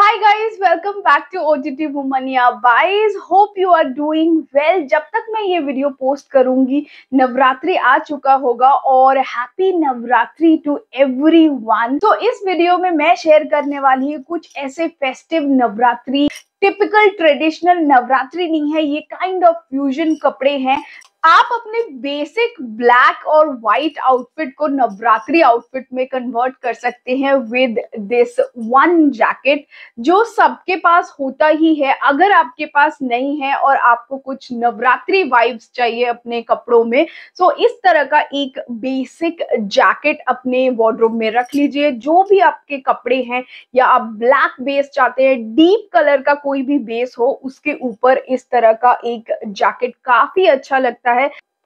Hi guys, welcome back to OTT Womaniya. Guys, hope you are doing well. जब तक मैं ये video post करूंगी नवरात्रि आ चुका होगा और हैप्पी नवरात्रि टू एवरीवन। तो इस वीडियो में मैं शेयर करने वाली हूँ कुछ ऐसे festive Navratri, typical traditional Navratri नहीं है ये, काइंड ऑफ फ्यूजन कपड़े हैं। आप अपने बेसिक ब्लैक और व्हाइट आउटफिट को नवरात्रि आउटफिट में कन्वर्ट कर सकते हैं विद दिस वन जैकेट, जो सबके पास होता ही है। अगर आपके पास नहीं है और आपको कुछ नवरात्रि वाइब्स चाहिए अपने कपड़ों में, सो इस तरह का एक बेसिक जैकेट अपने वार्डरोब में रख लीजिए। जो भी आपके कपड़े हैं, या आप ब्लैक बेस चाहते हैं, डीप कलर का कोई भी बेस हो, उसके ऊपर इस तरह का एक जैकेट काफी अच्छा लगता है।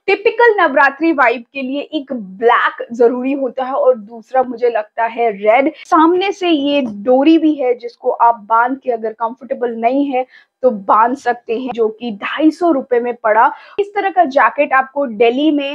टिपिकल नवरात्रि वाइब के लिए एक ब्लैक जरूरी होता है और दूसरा मुझे लगता है रेड। सामने से ये डोरी भी है जिसको आप बांध के, अगर कंफर्टेबल नहीं है तो बांध सकते हैं, जो कि 250 रुपए में पड़ा। इस तरह का जैकेट आपको दिल्ली में,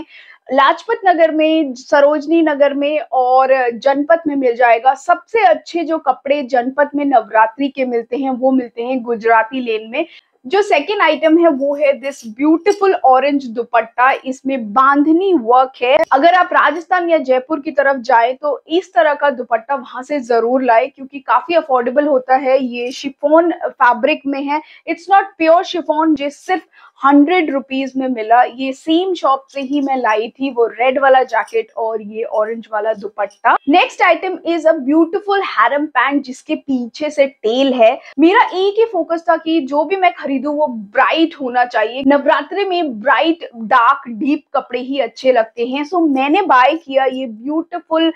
लाजपत नगर में, सरोजनी नगर में और जनपथ में मिल जाएगा। सबसे अच्छे जो कपड़े जनपथ में नवरात्रि के मिलते हैं वो मिलते हैं गुजराती लेन में। जो सेकेंड आइटम है वो है दिस ब्यूटीफुल ऑरेंज दुपट्टा, इसमें बांधनी वर्क है। अगर आप राजस्थान या जयपुर की तरफ जाएं तो इस तरह का दुपट्टा वहां से जरूर लाए, क्योंकि काफी अफोर्डेबल होता है। ये शिफॉन फैब्रिक में है, इट्स नॉट प्योर शिफॉन, जो सिर्फ 100 रुपीज में मिला। ये सेम शॉप से ही मैं लाई थी, वो रेड वाला जैकेट और ये ऑरेंज वाला dupatta. Next item is a beautiful harem pant जिसके पीछे से टेल है। मेरा एक ही फोकस था कि जो भी मैं खरीदूं वो ब्राइट होना चाहिए। नवरात्रि में ब्राइट, डार्क, डीप कपड़े ही अच्छे लगते हैं, सो मैंने बाय किया ये ब्यूटीफुल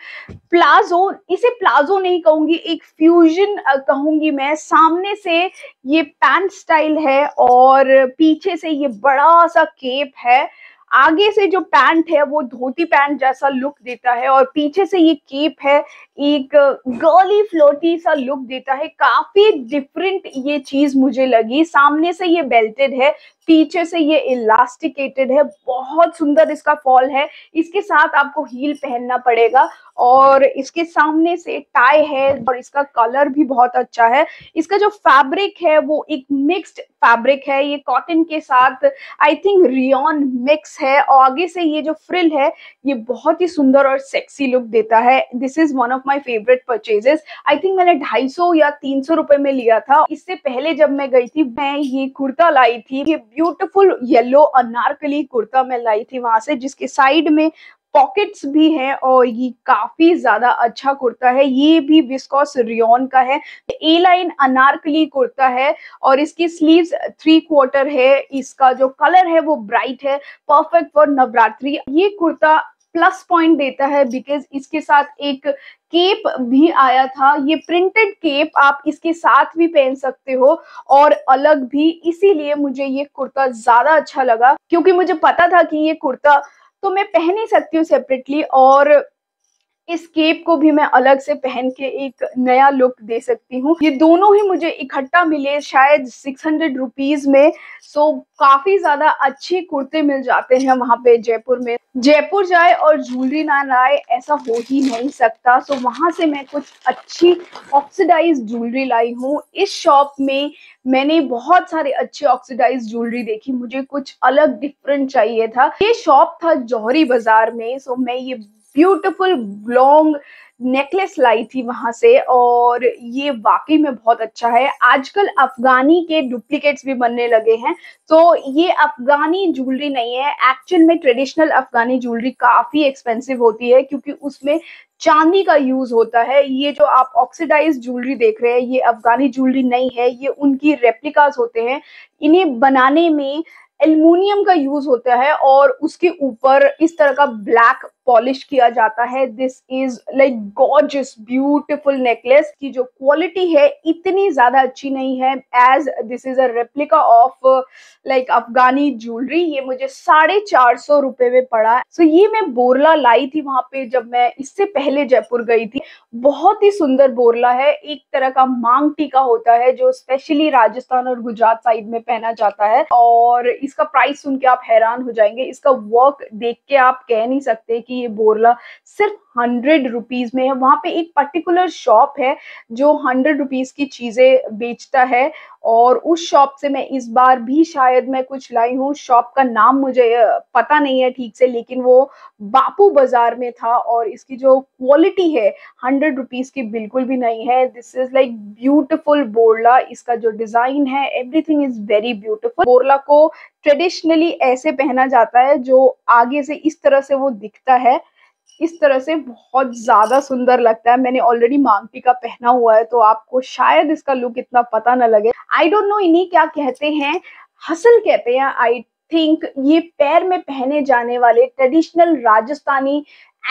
प्लाजो। इसे प्लाजो नहीं कहूंगी, एक फ्यूजन कहूंगी मैं। सामने से ये पैंट स्टाइल है और पीछे से ये बड़ा सा केप है। आगे से जो पैंट है वो धोती पैंट जैसा लुक देता है और पीछे से ये केप है, एक गर्ली फ्लोटी सा लुक देता है। काफी डिफरेंट ये चीज मुझे लगी। सामने से ये बेल्टेड है, पीछे से ये इलास्टिकेटेड है। बहुत सुंदर इसका फॉल है। इसके साथ आपको हील पहनना पड़ेगा और इसके सामने से टाई है और इसका कलर भी बहुत अच्छा है। इसका जो फैब्रिक है वो एक मिक्स्ड फैब्रिक है, ये कॉटन के साथ आई थिंक रियॉन मिक्स है। और आगे से ये जो फ्रिल है ये बहुत ही सुंदर और सेक्सी लुक देता है। This is one of my favourite purchases. I think मैंने 250 या 300 रुपए में लिया था। इससे पहले जब मैं गई थी मैं ये कुर्ता लाई थी, ये ब्यूटीफुल येलो अनारकली कुर्ता मैं लाई थी वहां से, जिसके साइड में पॉकेट्स भी हैं और ये काफी ज्यादा अच्छा कुर्ता है। ये भी विस्कोस रियॉन का है, ए लाइन अनारकली कुर्ता है और इसकी स्लीव्स 3/4 है। इसका जो कलर है वो ब्राइट है, परफेक्ट फॉर नवरात्रि। ये कुर्ता प्लस पॉइंट देता है बिकॉज इसके साथ एक केप भी आया था। ये प्रिंटेड केप आप इसके साथ भी पहन सकते हो और अलग भी, इसीलिए मुझे ये कुर्ता ज्यादा अच्छा लगा। क्योंकि मुझे पता था कि ये कुर्ता तो मैं पहन ही सकती हूँ सेपरेटली, और इस केप को भी मैं अलग से पहन के एक नया लुक दे सकती हूँ। ये दोनों ही मुझे इकट्ठा मिले शायद 600 रुपीज में। सो काफी ज्यादा अच्छे कुर्ते मिल जाते हैं वहां पे जयपुर में। जयपुर जाए और ज्वेलरी ना लाए ऐसा हो ही नहीं सकता। सो वहां से मैं कुछ अच्छी ऑक्सीडाइज ज्वेलरी लाई हूँ। इस शॉप में मैंने बहुत सारे अच्छे ऑक्सीडाइज ज्वेलरी देखी, मुझे कुछ अलग डिफरेंट चाहिए था। ये शॉप था जौहरी बाजार में। सो मैं ये ब्यूटीफुल लॉन्ग नेकलेस लाई थी वहां से और ये वाकई में बहुत अच्छा है। आजकल अफगानी के डुप्लीकेट्स भी बनने लगे हैं, तो ये अफगानी ज्वेलरी नहीं है एक्चुअल में। ट्रेडिशनल अफगानी ज्वेलरी काफी एक्सपेंसिव होती है क्योंकि उसमें चांदी का यूज होता है। ये जो आप ऑक्सीडाइज ज्वेलरी देख रहे हैं ये अफगानी ज्वेलरी नहीं है, ये उनकी रेप्लिकास होते हैं। इन्हें बनाने में एल्युमिनियम का यूज होता है और उसके ऊपर इस तरह का ब्लैक पॉलिश किया जाता है। This is like gorgeous beautiful necklace की जो क्वालिटी है इतनी ज्यादा अच्छी नहीं है, as this is a replica of like Afghani jewellery. ये मुझे 450 रुपए में पड़ा। सो ये मैं बोरला लाई थी वहां पे जब मैं इससे पहले जयपुर गई थी। बहुत ही सुंदर बोरला है, एक तरह का मांग टीका होता है जो स्पेशली राजस्थान और गुजरात साइड में पहना जाता है और इसका प्राइस सुन के आप हैरान हो जाएंगे, इसका वर्क देख के आप कह नहीं सकते कि ये बोरला सिर्फ 100 रुपीज में है। वहाँ पे एक पर्टिकुलर शॉप है जो 100 रुपीज की चीजें बेचता है और उस शॉप से मैं इस बार भी शायद मैं कुछ लाई हूँ। शॉप का नाम मुझे पता नहीं है ठीक से, लेकिन वो बापू बाजार में था और इसकी जो क्वालिटी है 100 रुपीज की बिल्कुल भी नहीं है। This is like beautiful borla, इसका जो डिजाइन है everything is very beautiful. Borla को ट्रेडिशनली ऐसे पहना जाता है जो आगे से इस तरह से वो दिखता है, इस तरह से बहुत ज़्यादा सुंदर लगता है। मैंने ऑलरेडी मांगटी का पहना हुआ है तो आपको शायद इसका लुक इतना पता ना लगे। आई डोंट नो इन्हें क्या कहते हैं, हसल कहते हैं आई थिंक। ये पैर में पहने जाने वाले ट्रेडिशनल राजस्थानी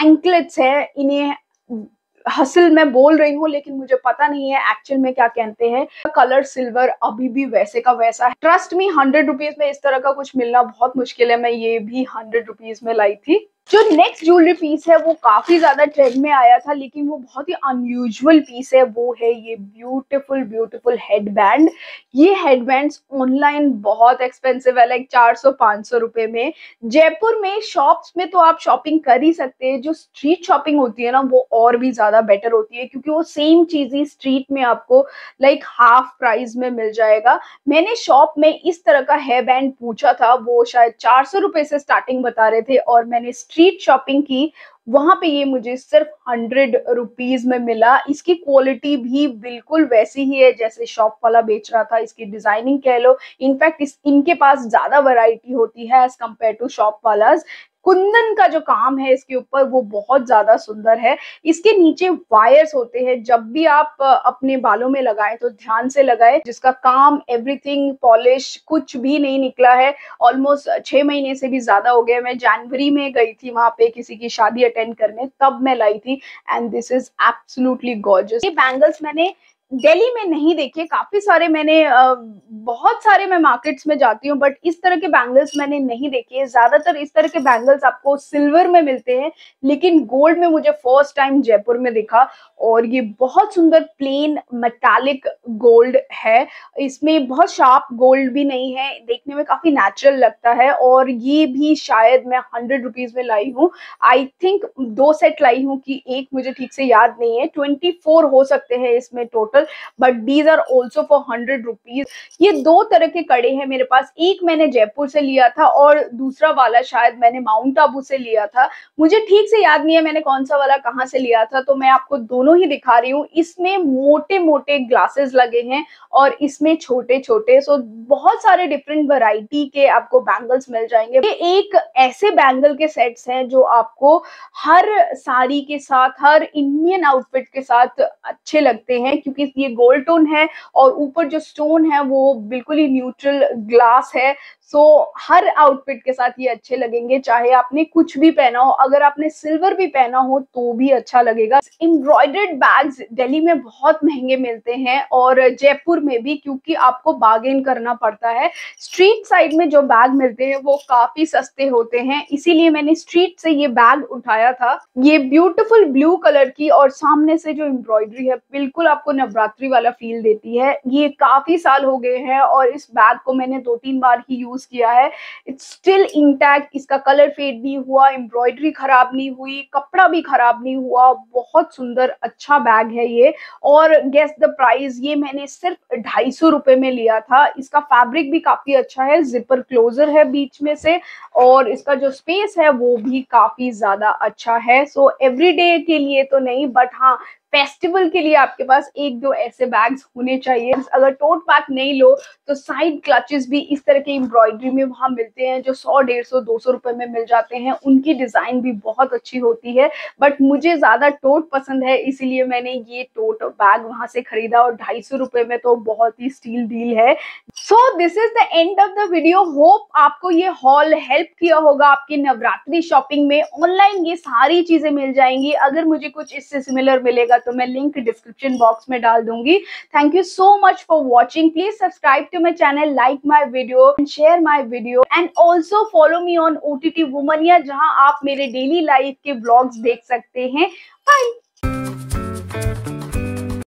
एंकलेट्स हैं, इन्हें हसल मैं बोल रही हूँ लेकिन मुझे पता नहीं है एक्चुअल में क्या कहते हैं। कलर सिल्वर अभी भी वैसे का वैसा है। ट्रस्ट मी 100 रुपीज में इस तरह का कुछ मिलना बहुत मुश्किल है। मैं ये भी 100 रुपीज में लाई थी। जो नेक्स्ट ज्वेलरी पीस है वो काफी ज्यादा ट्रेंड में आया था लेकिन वो बहुत ही अनयूजुअल पीस है। वो है ये ब्यूटीफुल ब्यूटीफुल हेडबैंड। ये हेडबैंड्स ऑनलाइन बहुत एक्सपेंसिव है, लाइक 400-500 रुपए में। जयपुर में शॉप्स में तो आप शॉपिंग कर ही सकते हैं, जो स्ट्रीट शॉपिंग होती है ना वो और भी ज्यादा बेटर होती है क्योंकि वो सेम चीज ही स्ट्रीट में आपको लाइक हाफ प्राइस में मिल जाएगा। मैंने शॉप में इस तरह का हेडबैंड पूछा था, वो शायद 400 रुपए से स्टार्टिंग बता रहे थे और मैंने स्ट्रीट शॉपिंग की, वहां पे ये मुझे सिर्फ 100 रुपीज में मिला। इसकी क्वालिटी भी बिल्कुल वैसी ही है जैसे शॉप वाला बेच रहा था। इसकी डिजाइनिंग कह लो, इनफैक्ट इनके पास ज्यादा वैरायटी होती है एज कंपेयर टू शॉप वालाज। कुंदन का जो काम है इसके ऊपर वो बहुत ज्यादा सुंदर है। इसके नीचे वायर्स होते हैं, जब भी आप अपने बालों में लगाएं तो ध्यान से लगाएं। जिसका काम एवरीथिंग पॉलिश कुछ भी नहीं निकला है, ऑलमोस्ट 6 महीने से भी ज्यादा हो गया। मैं जनवरी में गई थी वहां पे किसी की शादी अटेंड करने, तब मैं लाई थी and this is absolutely gorgeous. ये बैंगल्स मैंने दिल्ली में नहीं देखे, काफी सारे मैंने बहुत सारे मैं मार्केट्स में जाती हूँ बट इस तरह के बैंगल्स मैंने नहीं देखे। ज्यादातर इस तरह के बैंगल्स आपको सिल्वर में मिलते हैं लेकिन गोल्ड में मुझे फर्स्ट टाइम जयपुर में दिखा और ये बहुत सुंदर प्लेन मेटालिक गोल्ड है। इसमें बहुत शार्प गोल्ड भी नहीं है, देखने में काफी नेचुरल लगता है और ये भी शायद मैं 100 रुपीज में लाई हूँ। आई थिंक 2 सेट लाई हूँ कि एक मुझे ठीक से याद नहीं है, 24 हो सकते हैं इसमें total, but these are also for 100 rupees. ये 2 तरह के कड़े हैं मेरे पास, एक मैंने जयपुर से लिया था और दूसरा वाला शायद मैंने माउंट आबू से लिया था। मुझे ठीक से याद नहीं है मैंने कौन सा वाला कहाँ से लिया था, तो मैं आपको दोनों ही दिखा रही हूँ। इसमें मोटे मोटे ग्लासेस लगे हैं और इसमें छोटे छोटे, सो बहुत सारे डिफरेंट वैरायटी के आपको बैंगल्स मिल जाएंगे। ये एक ऐसे बैंगल के सेट्स हैं जो आपको हर साड़ी के साथ, हर इंडियन आउटफिट के साथ अच्छे लगते हैं क्योंकि ये गोल्ड टोन है और ऊपर जो स्टोन है वो बिल्कुल ही न्यूट्रल ग्लास है। सो हर आउटफिट के साथ ये अच्छे लगेंगे, चाहे आपने कुछ भी पहना हो। अगर आपने सिल्वर भी पहना हो तो भी अच्छा लगेगा। एम्ब्रॉयडर्ड बैग्स दिल्ली में बहुत महंगे मिलते हैं और जयपुर में भी, क्योंकि आपको बार्गेन करना पड़ता है। स्ट्रीट साइड में जो बैग मिलते हैं वो काफी सस्ते होते हैं, इसीलिए मैंने स्ट्रीट से ये बैग उठाया था। ये ब्यूटिफुल ब्लू कलर की और सामने से जो एम्ब्रॉयडरी है बिल्कुल आपको नवरात्रि वाला फील देती है। ये काफी साल हो गए हैं और इस बैग को मैंने 2-3 बार ही यूज किया है। इट्स स्टिल इंटैक्ट, इसका कलर फेड नहीं हुआ, एम्ब्रॉयडरी खराब नहीं हुई, कपड़ा भी खराब नहीं हुआ। बहुत सुंदर अच्छा बैग है ये। और गेस द प्राइस, ये मैंने सिर्फ 250 रुपए में लिया था। इसका फैब्रिक भी काफी अच्छा है, जिपर क्लोजर है बीच में से और इसका जो स्पेस है वो भी काफी ज्यादा अच्छा है। सो एवरीडे के लिए तो नहीं बट हाँ फेस्टिवल के लिए आपके पास 1-2 ऐसे बैग्स होने चाहिए। अगर टोट बैग नहीं लो तो साइड क्लचेस भी इस तरह के एम्ब्रॉयडरी में वहाँ मिलते हैं जो 100-150-200 रुपए में मिल जाते हैं। उनकी डिजाइन भी बहुत अच्छी होती है बट मुझे ज्यादा टोट पसंद है, इसीलिए मैंने ये टोट बैग वहाँ से खरीदा और 250 रुपए में तो बहुत ही स्टील डील है। So this is the end of the video. Hope आपको ये हॉल हेल्प किया होगा आपकी नवरात्रि शॉपिंग में। ऑनलाइन ये सारी चीजें मिल जाएंगी। अगर मुझे कुछ इससे सिमिलर मिलेगा तो मैं लिंक डिस्क्रिप्शन बॉक्स में डाल दूंगी। Thank you so much for watching. Please subscribe to my channel, like my video and share my video and also follow me on OTT Womania, जहां आप मेरे डेली लाइफ के ब्लॉग्स देख सकते हैं। बाय।